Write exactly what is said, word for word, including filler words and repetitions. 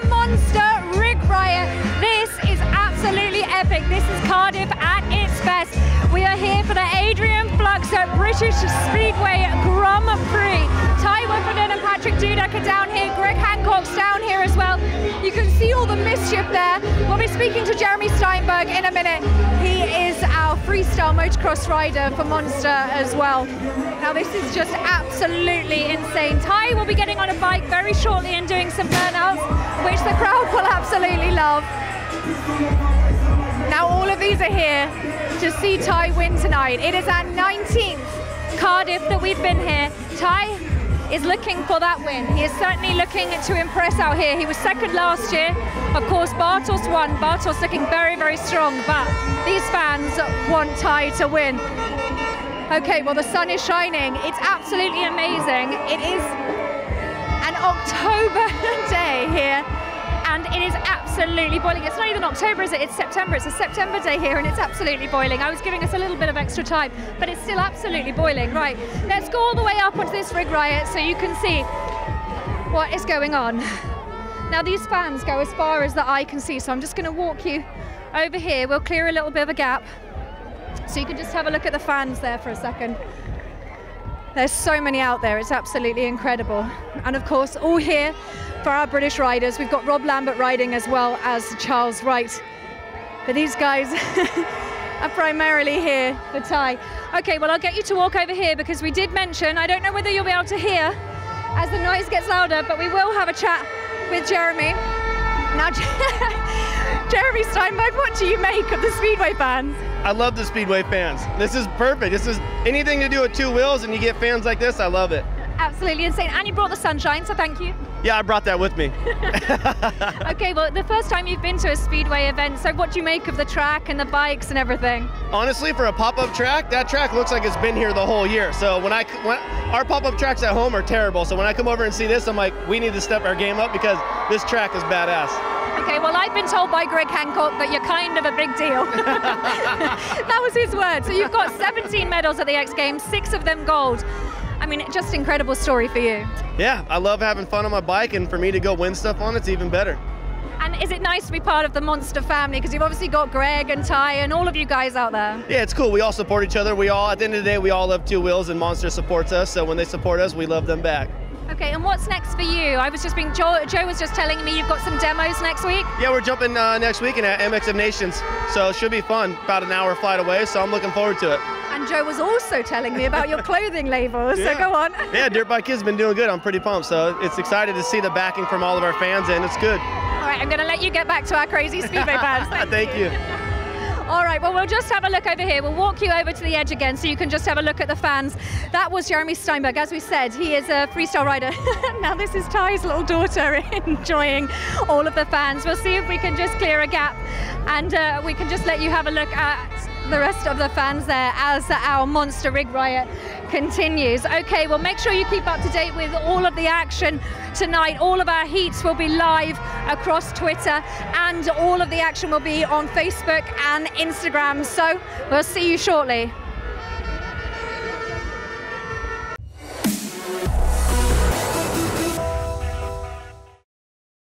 the Monster Rig Riot. This is absolutely epic. This is Cardiff at its best. We are here for the Adrian Flux British Speedway Grand Prix. Ty Woffinden and Patrick Dudek are down here. Greg Hancock's down here as well. You can see all the mischief there. We'll be speaking to Jeremy Steinberg in a minute. He is our freestyle motocross rider for Monster as well. Now this is just absolutely insane. Ty will be getting on a bike very shortly and doing some burnouts, which the crowd will absolutely love. Now all of these are here to see Ty win tonight. It is our nineteenth Cardiff that we've been here. Ty is looking for that win. He is certainly looking to impress out here. He was second last year. Of course, Bartos won. Bartos looking very, very strong, but these fans want Ty to win. Okay, well, the sun is shining. It's absolutely amazing. It is an October day here, and it is absolutely boiling. It's not even October, is it? It's September. It's a September day here, and it's absolutely boiling. I was giving us a little bit of extra time, but it's still absolutely boiling. Right, let's go all the way up onto this rig riot so you can see what is going on. Now, these fans go as far as the eye can see, so I'm just going to walk you over here. We'll clear a little bit of a gap so you can just have a look at the fans there for a second. There's so many out there, it's absolutely incredible. And of course, all here for our British riders. We've got Rob Lambert riding as well as Charles Wright. But these guys are primarily here for Ty. Okay, well, I'll get you to walk over here because we did mention, I don't know whether you'll be able to hear as the noise gets louder, but we will have a chat with Jeremy. Now, Jeremy Steinberg, what do you make of the Speedway fans? I love the Speedway fans. This is perfect. This is anything to do with two wheels and you get fans like this, I love it. Absolutely insane. And you brought the sunshine, so thank you. Yeah, I brought that with me. Okay, well, the first time you've been to a Speedway event, so what do you make of the track and the bikes and everything? Honestly, for a pop-up track, that track looks like it's been here the whole year. So when I, when, our pop-up tracks at home are terrible. So when I come over and see this, I'm like, we need to step our game up because this track is badass. Okay, well, I've been told by Greg Hancock that you're kind of a big deal. That was his word. So you've got seventeen medals at the X Games, six of them gold. I mean, just incredible story for you. Yeah, I love having fun on my bike, and for me to go win stuff on, it's even better. And is it nice to be part of the Monster family? Because you've obviously got Greg and Ty and all of you guys out there. Yeah, it's cool. We all support each other. We all, at the end of the day, we all love two wheels, and Monster supports us. So when they support us, we love them back. Okay, and what's next for you? I was just being, Joe, Joe was just telling me you've got some demos next week. Yeah, we're jumping uh, next week at M X M Nations, so it should be fun. About an hour flight away, so I'm looking forward to it. And Joe was also telling me about your clothing label, yeah. So go on. Yeah, Dirt Bike has been doing good. I'm pretty pumped, so it's excited to see the backing from all of our fans, and it's good. All right, I'm going to let you get back to our crazy Speedway fans. Thank, Thank you. you. All right, well, we'll just have a look over here. We'll walk you over to the edge again so you can just have a look at the fans. That was Jeremy Steinberg. As we said, he is a freestyle rider. Now this is Ty's little daughter enjoying all of the fans. We'll see if we can just clear a gap, and uh, we can just let you have a look at the rest of the fans there as our Monster Rig Riot continues. Okay, well, make sure you keep up to date with all of the action tonight. All of our heats will be live across Twitter, and all of the action will be on Facebook and Instagram. So we'll see you shortly.